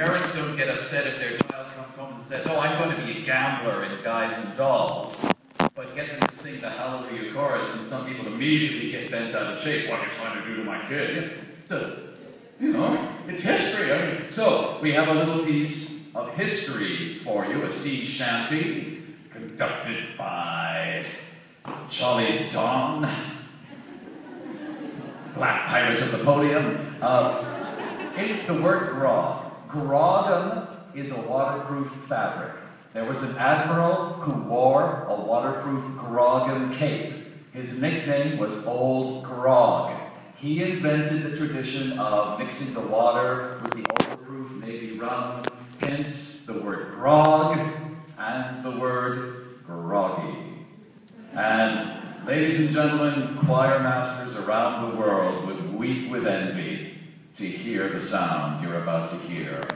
parents don't get upset if their child comes home and says, oh, I'm going to be a gambler in Guys and Dolls, but get them to sing the Hallelujah Chorus, and some people immediately get bent out of shape. What are you trying to do to my kid? So, you know, it's history. I mean, so, we have a little piece of history for you, a sea shanty, conducted by Jolly Don, black pirate of the podium. In the word grog. Grogum is a waterproof fabric. There was an admiral who wore a waterproof grogum cape. His nickname was Old Grog. He invented the tradition of mixing the water with the overproof navy rum, hence the word grog and the word groggy. And ladies and gentlemen, choir masters around the world would weep with envy to hear the sound you're about to hear.